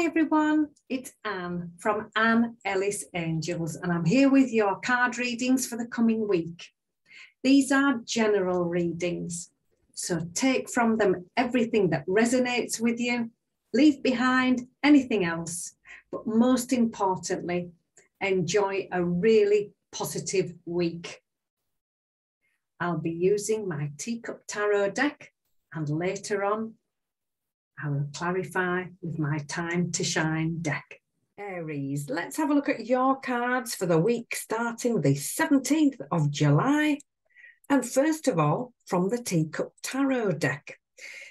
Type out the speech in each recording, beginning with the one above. Hi everyone, it's Anne from Anne Ellis Angels and I'm here with your card readings for the coming week. These are general readings, so take from them everything that resonates with you, leave behind anything else, but most importantly, enjoy a really positive week. I'll be using my Teacup Tarot deck and later on, I will clarify with my Time to Shine deck. Aries, let's have a look at your cards for the week starting the 17th of July. And first of all, from the Teacup Tarot deck.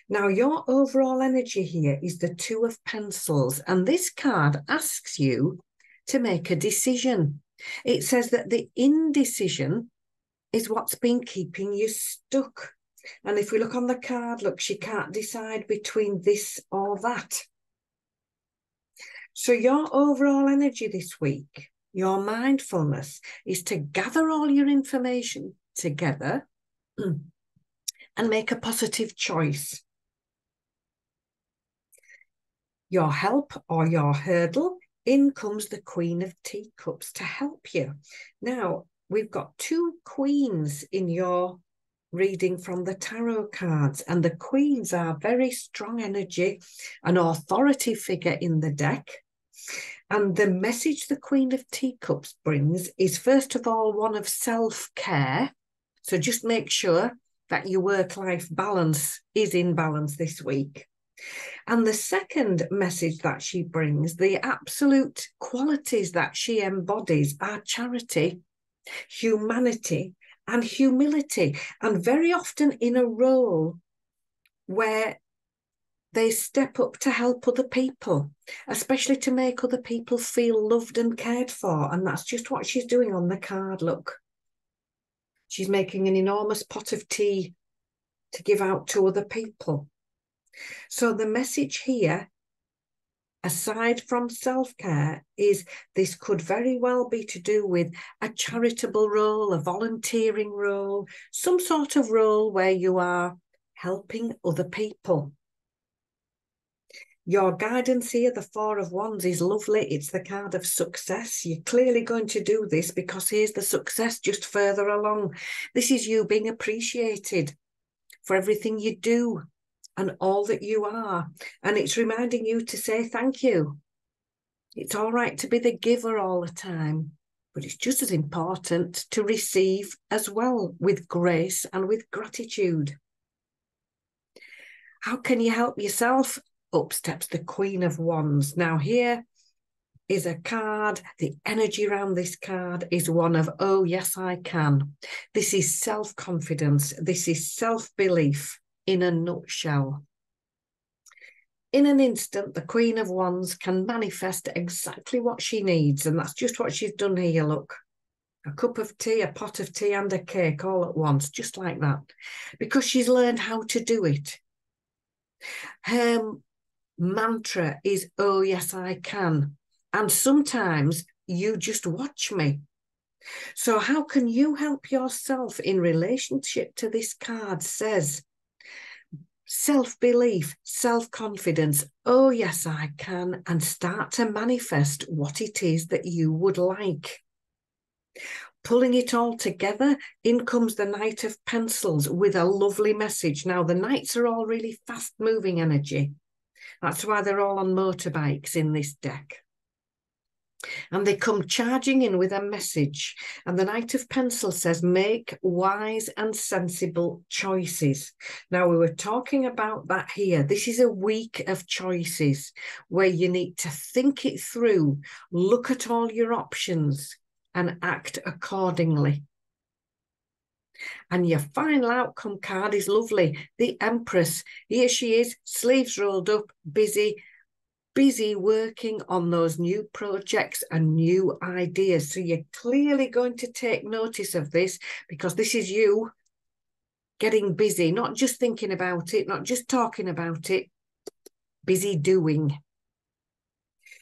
Now, your overall energy here is the Two of Pentacles, and this card asks you to make a decision. It says that the indecision is what's been keeping you stuck. And if we look on the card, look, she can't decide between this or that. So your overall energy this week, your mindfulness, is to gather all your information together and make a positive choice. Your help or your hurdle, in comes the Queen of Teacups to help you. Now, we've got two queens in your reading from the tarot cards, and the queens are very strong energy, an authority figure in the deck. And the message the Queen of Teacups brings is, first of all, one of self-care. So just make sure that your work-life balance is in balance this week. And the second message that she brings, the absolute qualities that she embodies, are charity, humanity, and humility, and very often in a role where they step up to help other people, especially to make other people feel loved and cared for. And that's just what she's doing on the card. Look, she's making an enormous pot of tea to give out to other people. So the message here, aside from self-care, is this could very well be to do with a charitable role, a volunteering role, some sort of role where you are helping other people. Your guidance here, the Four of Wands, is lovely. It's the card of success. You're clearly going to do this because here's the success just further along. This is you being appreciated for everything you do and all that you are. And it's reminding you to say thank you. It's all right to be the giver all the time, but it's just as important to receive as well, with grace and with gratitude. How can you help yourself? Up steps the Queen of Wands. Now here is a card, the energy around this card is one of, oh yes I can. This is self-confidence, this is self-belief. In a nutshell, in an instant, the Queen of Wands can manifest exactly what she needs. And that's just what she's done here, look. A cup of tea, a pot of tea and a cake all at once, just like that. Because she's learned how to do it. Her mantra is, oh yes, I can. And sometimes you just watch me. So how can you help yourself in relationship to this card says, self-belief, self-confidence, oh yes I can, and start to manifest what it is that you would like. Pulling it all together, in comes the Knight of Pentacles with a lovely message. Now the knights are all really fast-moving energy. That's why they're all on motorbikes in this deck. And they come charging in with a message. And the Knight of Pentacles says, make wise and sensible choices. Now, we were talking about that here. This is a week of choices where you need to think it through, look at all your options and act accordingly. And your final outcome card is lovely. The Empress. Here she is, sleeves rolled up, busy working on those new projects and new ideas. So you're clearly going to take notice of this because this is you getting busy, not just thinking about it, not just talking about it, busy doing.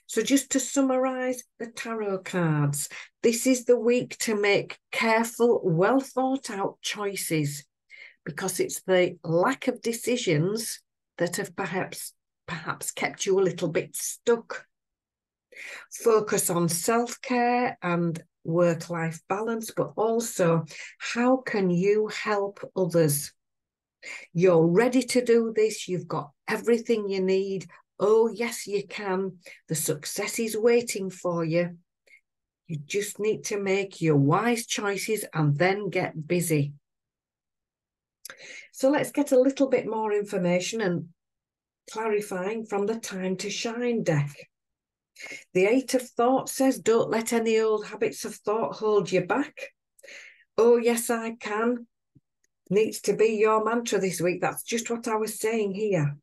So just to summarise the tarot cards, this is the week to make careful, well thought out choices because it's the lack of decisions that have perhaps perhaps kept you a little bit stuck. Focus on self-care and work-life balance, but also how can you help others? You're ready to do this. You've got everything you need. Oh, yes, you can. The success is waiting for you. You just need to make your wise choices and then get busy. So let's get a little bit more information and clarifying from the Time to Shine deck. The Eight of Thought says, don't let any old habits of thought hold you back. Oh, yes, I can. Needs to be your mantra this week. That's just what I was saying here.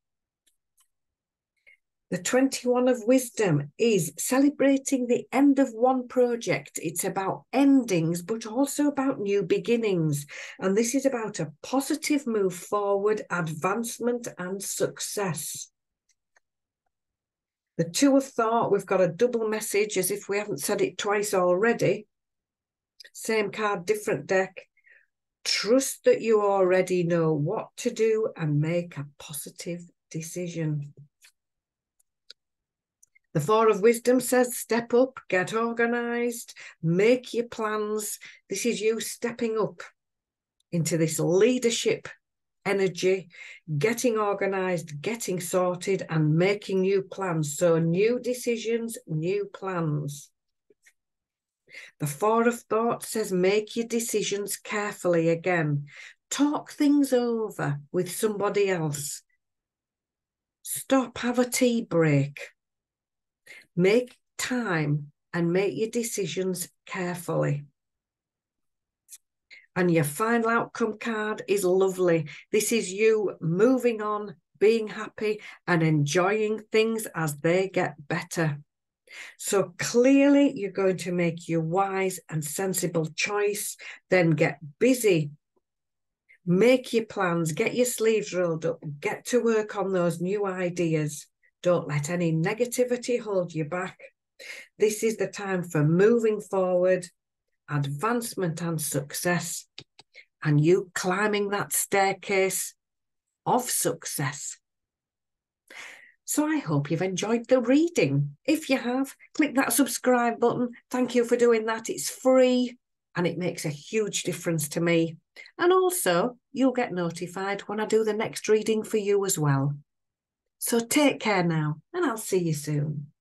The 21 of Wisdom is celebrating the end of one project. It's about endings, but also about new beginnings. And this is about a positive move forward, advancement and success. The Two of Thought, we've got a double message, as if we haven't said it twice already. Same card, different deck. Trust that you already know what to do and make a positive decision. The Four of Wisdom says, step up, get organised, make your plans. This is you stepping up into this leadership energy, getting organised, getting sorted and making new plans. So new decisions, new plans. The Four of Thought says, make your decisions carefully again. Talk things over with somebody else. Stop, have a tea break. Make time and make your decisions carefully. And your final outcome card is lovely. This is you moving on, being happy and enjoying things as they get better. So clearly you're going to make your wise and sensible choice, then get busy. Make your plans, get your sleeves rolled up, get to work on those new ideas. Don't let any negativity hold you back. This is the time for moving forward, advancement and success, and you climbing that staircase of success. So I hope you've enjoyed the reading. If you have, click that subscribe button. Thank you for doing that. It's free and it makes a huge difference to me. And also, you'll get notified when I do the next reading for you as well. So take care now, and I'll see you soon.